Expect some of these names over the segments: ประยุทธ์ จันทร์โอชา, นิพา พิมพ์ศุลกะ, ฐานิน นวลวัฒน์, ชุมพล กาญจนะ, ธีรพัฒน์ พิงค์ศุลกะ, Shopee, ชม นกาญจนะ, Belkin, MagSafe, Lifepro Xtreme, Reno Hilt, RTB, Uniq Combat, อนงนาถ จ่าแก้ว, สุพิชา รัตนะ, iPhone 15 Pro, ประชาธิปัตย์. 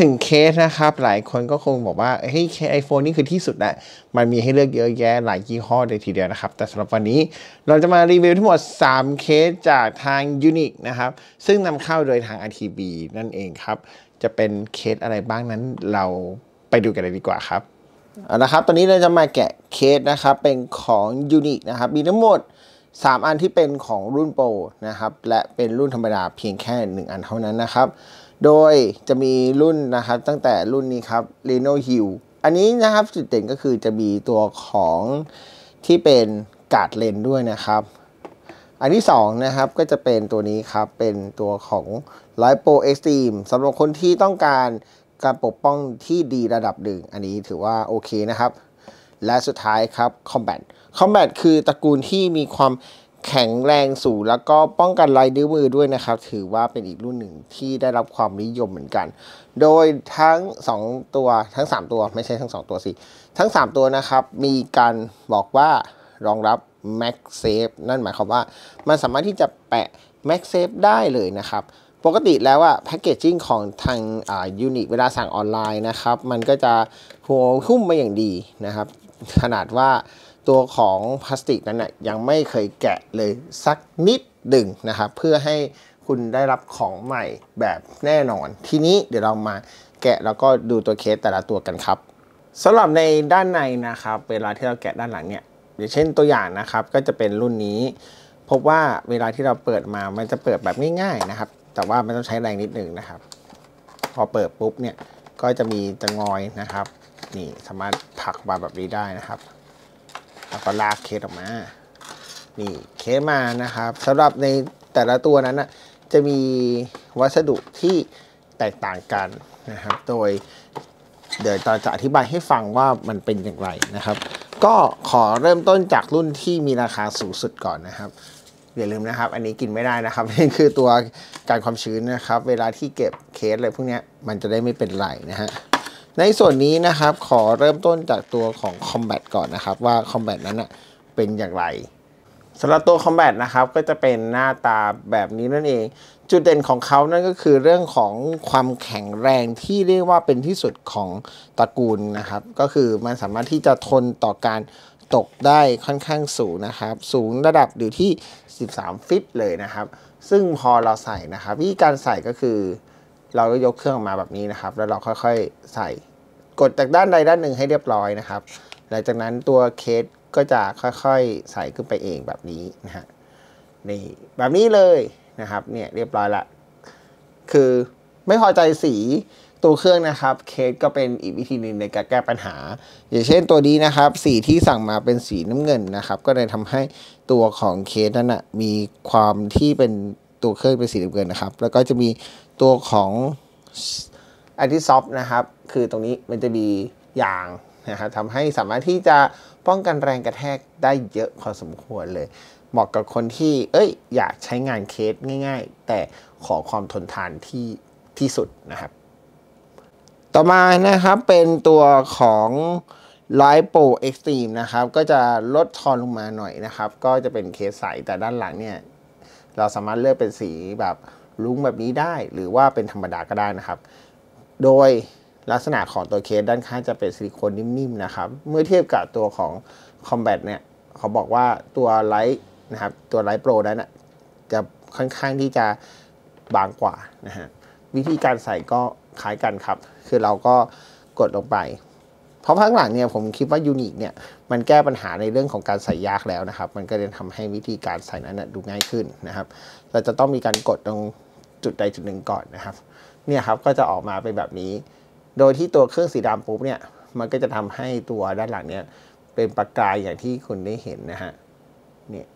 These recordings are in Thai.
ถึงเคสนะครับหลายคนก็คงบอกว่าเฮ้ยเคส iPhone นี่คือที่สุดละมันมีให้เลือกเยอะแยะหลายยี่ห้อเลยทีเดียวนะครับแต่สำหรับวันนี้เราจะมารีวิวทั้งหมด3เคสจากทาง Uniq นะครับซึ่งนำเข้าโดยทาง RTB นั่นเองครับจะเป็นเคสอะไรบ้างนั้นเราไปดูกันเลยดีกว่าครับเอาละครับตอนนี้เราจะมาแกะเคสนะครับเป็นของ Uniq นะครับมีทั้งหมด3 อันที่เป็นของรุ่นโปรนะครับและเป็นรุ่นธรรมดาเพียงแค่1อันเท่านั้นนะครับโดยจะมีรุ่นนะครับตั้งแต่รุ่นนี้ครับ Reno Hilt อันนี้นะครับจุดเด่นก็คือจะมีตัวของที่เป็นการ์ดเลนด้วยนะครับอันที่2นะครับก็จะเป็นตัวนี้ครับเป็นตัวของ Lifepro Xtreme สำหรับคนที่ต้องการปกป้องที่ดีระดับหนึ่งอันนี้ถือว่าโอเคนะครับและสุดท้ายครับ Combat คือตระกูลที่มีความแข็งแรงสูงแล้วก็ป้องกันลายนิ้วมือด้วยนะครับถือว่าเป็นอีกรุ่นหนึ่งที่ได้รับความนิยมเหมือนกันโดยทั้ง2ตัวทั้ง3ตัวไม่ใช่ทั้ง2ตัวสิทั้ง3ตัวนะครับมีการบอกว่ารองรับ MagSafe นั่นหมายความว่ามันสามารถที่จะแปะ MagSafe ได้เลยนะครับปกติแล้วอะแพ็กเกจจิ้งของทางUniq เวลาสั่งออนไลน์นะครับมันก็จะห่อหุ้มมาอย่างดีนะครับขนาดว่าตัวของพลาสติกนั้นนะยังไม่เคยแกะเลยสักนิดหนึ่งนะครับเพื่อให้คุณได้รับของใหม่แบบแน่นอนทีนี้เดี๋ยวเรามาแกะแล้วก็ดูตัวเคสแต่ละตัวกันครับสำหรับในด้านในนะครับเวลาที่เราแกะด้านหลังเนี่ยอย่างเช่นตัวอย่างนะครับก็จะเป็นรุ่นนี้พบว่าเวลาที่เราเปิดมามันจะเปิดแบบง่ายๆนะครับแต่ว่ามันต้องใช้แรงนิดหนึ่งนะครับพอเปิดปุ๊บเนี่ยก็จะมีตะงอยนะครับนี่สามารถผลักมาแบบนี้ได้นะครับแล้วก็ลากเคสออกมานี่เคสมานะครับสำหรับในแต่ละตัวนั้นนะจะมีวัสดุที่แตกต่างกันนะครับโดยเดี๋ยวเราจะอธิบายให้ฟังว่ามันเป็นอย่างไรนะครับก็ขอเริ่มต้นจากรุ่นที่มีราคาสูงสุดก่อนนะครับอย่าลืมนะครับอันนี้กินไม่ได้นะครับนี่คือตัวกันความชื้นนะครับเวลาที่เก็บเคสอะไรพวกนี้มันจะได้ไม่เป็นไรนะฮะในส่วนนี้นะครับขอเริ่มต้นจากตัวของ Combat ก่อนนะครับว่า Combat นั้นนะเป็นอย่างไรสำหรับตัว Combat นะครับก็จะเป็นหน้าตาแบบนี้นั่นเองจุดเด่นของเขานั่นก็คือเรื่องของความแข็งแรงที่เรียกว่าเป็นที่สุดของตระกูลนะครับก็คือมันสามารถที่จะทนต่อการตกได้ค่อนข้างสูงนะครับสูงระดับอยู่ที่13ฟิตเลยนะครับซึ่งพอเราใส่นะครับวิธีการใส่ก็คือเราก็ยกเครื่องมาแบบนี้นะครับแล้วเราค่อยๆใส่กดจากด้านใดด้านหนึ่งให้เรียบร้อยนะครับหลังจากนั้นตัวเคสก็จะค่อยๆใส่ขึ้นไปเองแบบนี้นะฮะนี่แบบนี้เลยนะครับเนี่ยเรียบร้อยละคือไม่พอใจสีตัวเครื่องนะครับเคสก็เป็นอีกวิธีหนึ่งในการแก้ปัญหาอย่างเช่นตัวนี้นะครับสีที่สั่งมาเป็นสีน้ำเงินนะครับก็เลยทำให้ตัวของเคสนั้นนะมีความที่เป็นตัวเครื่องเป็นสีน้ำเงินนะครับแล้วก็จะมีตัวของอันที่ซอฟนะครับคือตรงนี้มันจะมียางนะครับทำให้สามารถที่จะป้องกันแรงกระแทกได้เยอะพอสมควรเลยเหมาะกับคนที่อยากใช้งานเคสง่ายๆแต่ขอความทนทานที่สุดนะครับต่อมานะครับเป็นตัวของ Lifepro Xtreme นะครับก็จะลดทอนลงมาหน่อยนะครับก็จะเป็นเคสใสแต่ด้านหลังเนี่ยเราสามารถเลือกเป็นสีแบบลุ้งแบบนี้ได้หรือว่าเป็นธรรมดาก็ได้นะครับโดยลักษณะของตัวเคสด้านข้างจะเป็นซิลิโคนนิ่มๆนะครับเมื่อเทียบกับตัวของ Combat เนี่ยเขาบอกว่าตัวไลท์นะครับตัวไลท์โปรนั้นนะจะค่อนข้างที่จะบางกว่านะฮะวิธีการใส่ก็คล้ายกันครับคือเราก็กดลงไปเพราะข้างหลังเนี่ยผมคิดว่า Uniq เนี่ยมันแก้ปัญหาในเรื่องของการใส่ยากแล้วนะครับมันก็เลยทำให้วิธีการใส่นั้นนะดูง่ายขึ้นนะครับเราจะต้องมีการกดตรงจุดใดจุดหนึ่งก่อนนะครับเนี่ยครับก็จะออกมาเป็นแบบนี้โดยที่ตัวเครื่องสีดำปุ๊บเนี่ยมันก็จะทำให้ตัวด้านหลังเนี่ยเป็นประกายอย่างที่คุณได้เห็นนะฮะเนี่ย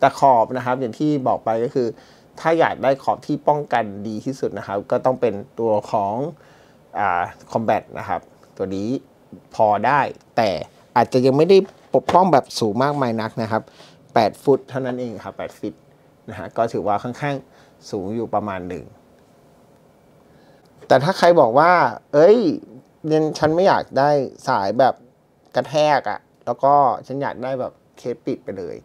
ตะขอบนะครับอย่างที่บอกไปก็คือถ้าอยากได้ขอบที่ป้องกันดีที่สุดนะครับก็ต้องเป็นตัวของCombat นะครับตัวนี้พอได้แต่อาจจะยังไม่ได้ปกป้องแบบสูงมากมายนักนะครับ8ฟุตเท่านั้นเองครับ8ฟิตนะฮะก็ถือว่าค่อนข้างสูงอยู่ประมาณหนึ่งแต่ถ้าใครบอกว่าฉันไม่อยากได้สายแบบกระแทกอะแล้วก็ฉันอยากได้แบบเคสปิดไปเลย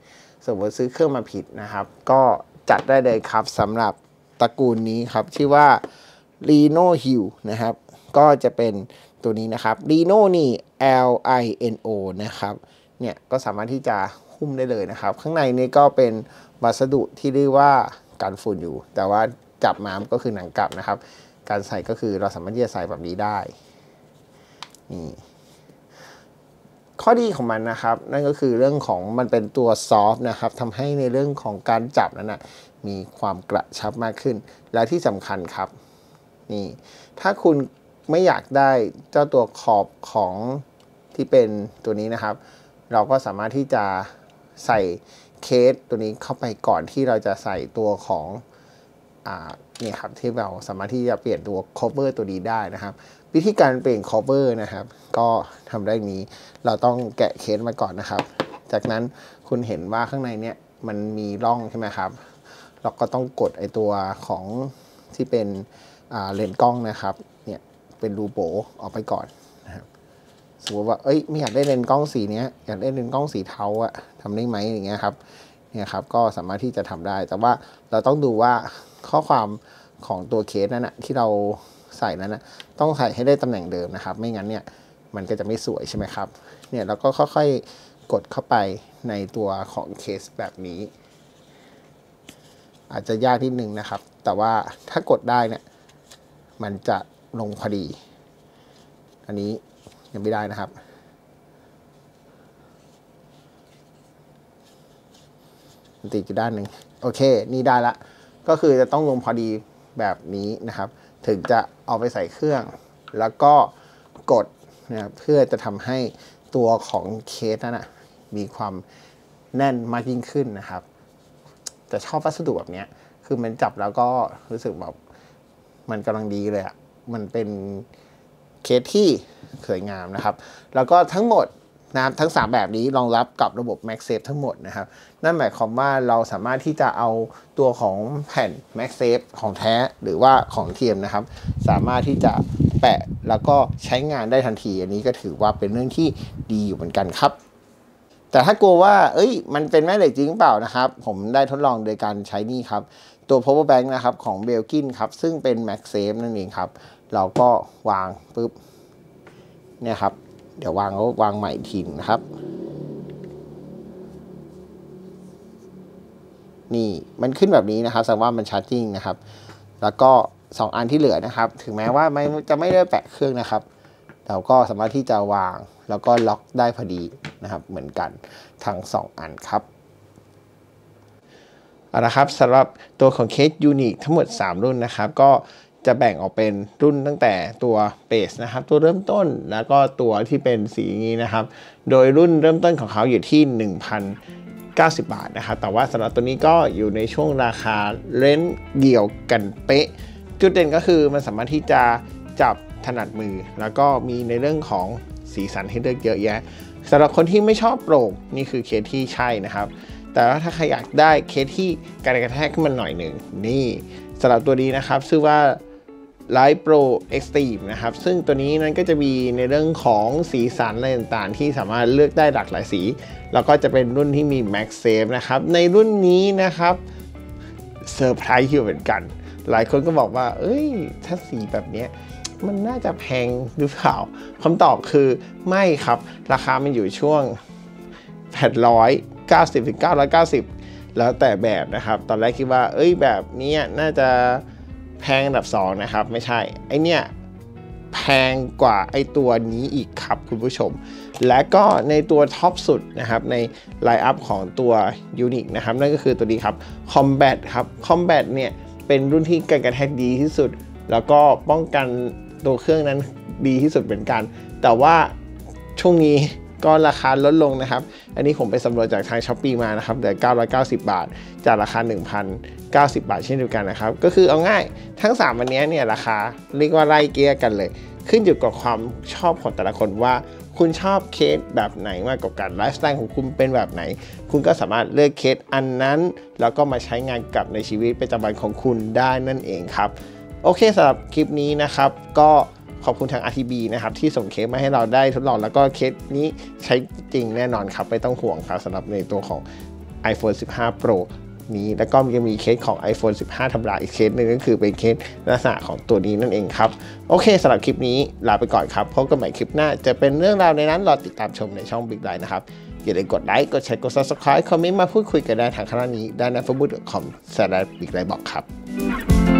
สมมติซื้อเครื่องมาผิดนะครับก็จัดได้เลยครับสำหรับตระกูลนี้ครับชื่อว่า Reno Hilt นะครับก็จะเป็นตัวนี้นะครับ Reno นี่ L-I-N-O นะครับเนี่ยก็สามารถที่จะหุ้มได้เลยนะครับข้างในนี่ก็เป็นวัสดุที่เรียกว่ากันฝุ่นอยู่แต่ว่าจับมาก็คือหนังกลับนะครับการใส่ก็คือเราสามารถที่จะใส่แบบนี้ได้นี่ข้อดีของมันนะครับนั่นก็คือเรื่องของมันเป็นตัวซอฟต์นะครับทำให้ในเรื่องของการจับนั้นนะมีความกระชับมากขึ้นและที่สำคัญครับนี่ถ้าคุณไม่อยากได้เจ้าตัวขอบของที่เป็นตัวนี้นะครับเราก็สามารถที่จะใส่เคสตัวนี้เข้าไปก่อนที่เราจะใส่ตัวของนี่ครับที่เราสามารถที่จะเปลี่ยนตัว cover ตัวนี้ได้นะครับวิธีการเปลี่ยน cover นะครับก็ทำได้นี้เราต้องแกะเคสมาก่อนนะครับจากนั้นคุณเห็นว่าข้างในเนี้ยมันมีร่องใช่ไหมครับเราก็ต้องกดไอตัวของที่เป็นเลนส์กล้องนะครับเนี่ยเป็นรูโบออกไปก่อนนะครับสมมติว่าเอ้ยไม่อยากได้เลนส์กล้องสีเนี้ยอยากได้เลนส์กล้องสีเทาอะทำได้ไหมอย่างเงี้ยครับเนี่ยครับก็สามารถที่จะทำได้แต่ว่าเราต้องดูว่าข้อความของตัวเคสนั้นนะที่เราใส่นั้นนะต้องใส่ให้ได้ตำแหน่งเดิมนะครับไม่งั้นเนี่ยมันก็จะไม่สวยใช่ไหมครับเนี่ยเราก็ค่อยๆกดเข้าไปในตัวของเคสแบบนี้อาจจะยากนิดนึงนะครับแต่ว่าถ้ากดได้เนี่ยมันจะลงพอดีอันนี้ยังไม่ได้นะครับติดอยู่ด้านหนึ่งโอเคนี่ได้ละก็คือจะต้องลงพอดีแบบนี้นะครับถึงจะเอาไปใส่เครื่องแล้วก็กดนะเพื่อจะทำให้ตัวของเคสนั้นนะมีความแน่นมากยิ่งขึ้นนะครับจะชอบวัสดุแบบนี้คือมันจับแล้วก็รู้สึกแบบมันกำลังดีเลยอ่ะมันเป็นเคสที่สวยงามนะครับแล้วก็ทั้งหมดนะครับทั้ง3แบบนี้รองรับกับระบบ MagSafe ทั้งหมดนะครับนั่นหมายความว่าเราสามารถที่จะเอาตัวของแผ่น MagSafe ของแท้หรือว่าของเทียมนะครับสามารถที่จะแปะแล้วก็ใช้งานได้ทันทีอันนี้ก็ถือว่าเป็นเรื่องที่ดีอยู่เหมือนกันครับแต่ถ้ากลัวว่าเอ้ยมันเป็นแม่เหล็กจริงเปล่านะครับผมได้ทดลองโดยการใช้นี่ครับตัว power bank นะครับของ Belkin ครับซึ่งเป็น MagSafe นั่นเองครับเราก็วางปุ๊บเนี่ยครับเดี๋ยววางใหม่อีกทีนะครับนี่มันขึ้นแบบนี้นะครับแสดงว่ามันชาร์จจิ้งนะครับแล้วก็2อันที่เหลือนะครับถึงแม้ว่าจะไม่ได้แปะเครื่องนะครับเราก็สามารถที่จะวางแล้วก็ล็อกได้พอดีนะครับเหมือนกันทั้ง2อันครับเอาละครับสำหรับตัวของเคส Uniq ทั้งหมด3รุ่นนะครับก็จะแบ่งออกเป็นรุ่นตั้งแต่ตัวเบสนะครับตัวเริ่มต้นแล้วก็ตัวที่เป็นสีนี้นะครับโดยรุ่นเริ่มต้นของเขาอยู่ที่ 1,090 บาทนะครับแต่ว่าสำหรับตัวนี้ก็อยู่ในช่วงราคาเรนจ์เดียวกันเป๊ะจุดเด่นก็คือมันสามารถที่จะจับถนัดมือแล้วก็มีในเรื่องของสีสันให้เลือกเยอะแยะสำหรับคนที่ไม่ชอบโปร่งนี่คือเคสที่ใช่นะครับแต่ว่าถ้าใครอยากได้เคสที่การกระแทกขึ้นมาหน่อยหนึ่งนี่สำหรับตัวนี้นะครับชื่อว่า Lifepro Xtreme นะครับซึ่งตัวนี้นั้นก็จะมีในเรื่องของสีสันอะไรต่างๆที่สามารถเลือกได้หลากหลายสีแล้วก็จะเป็นรุ่นที่มี MagSafe นะครับในรุ่นนี้นะครับเซอร์ไพรส์อยู่เหมือนกันหลายคนก็บอกว่าเอ้ยถ้าสีแบบนี้มันน่าจะแพงหรือเปล่าคำตอบคือไม่ครับราคามันอยู่ช่วง890 ถึง 990แล้วแต่แบบนะครับตอนแรกคิดว่าเอ้ยแบบนี้น่าจะแพงอันดับ2นะครับไม่ใช่ไอเนี้ยแพงกว่าไอตัวนี้อีกครับคุณผู้ชมและก็ในตัวท็อปสุดนะครับในไลน์อัพของตัว Uniq นะครับนั่นก็คือตัวนี้ครับ Combat ครับ Combat เนี่ยเป็นรุ่นที่การกระแทกดีที่สุดแล้วก็ป้องกันตัวเครื่องนั้นดีที่สุดเหมือนกันแต่ว่าช่วงนี้ก็ราคาลดลงนะครับอันนี้ผมไปสำรวจจากทาง Shopee มานะครับเหลือ990 บาทจากราคา 1,090 บาทเช่นเดียวกันนะครับก็คือเอาง่ายทั้ง3อันนี้เนี่ยราคาเรียกว่าไล่เกลี่ยกันเลยขึ้นอยู่กับความชอบของแต่ละคนว่าคุณชอบเคสแบบไหนมากกว่ากันไลฟ์สไตล์ของคุณเป็นแบบไหนคุณก็สามารถเลือกเคสอันนั้นแล้วก็มาใช้งานกับในชีวิตประจำวันของคุณได้นั่นเองครับโอเคสำหรับคลิปนี้นะครับก็ขอบคุณทาง RTB นะครับที่ส่งเคสมาให้เราได้ทดลองแล้วก็เคสนี้ใช้จริงแน่นอนครับไม่ต้องห่วงครับสำหรับในตัวของ iPhone 15 Pro นี้แล้วก็ยังมีเคสของ iPhone 15 ธรรมดาอีกเคสหนึ่งก็คือเป็นเคสลักษณะของตัวนี้นั่นเองครับโอเคสำหรับคลิปนี้ลาไปก่อนครับพบกันใหม่คลิปหน้าจะเป็นเรื่องราวในนั้นรอติดตามชมในช่อง Big Line นะครับอย่าลืมกดไลค์กดแชร์กด Subscribe คอมเมนต์มาพูดคุยกันได้ทางคณะนี้ได้ใน facebook.com/biglineblog ครับ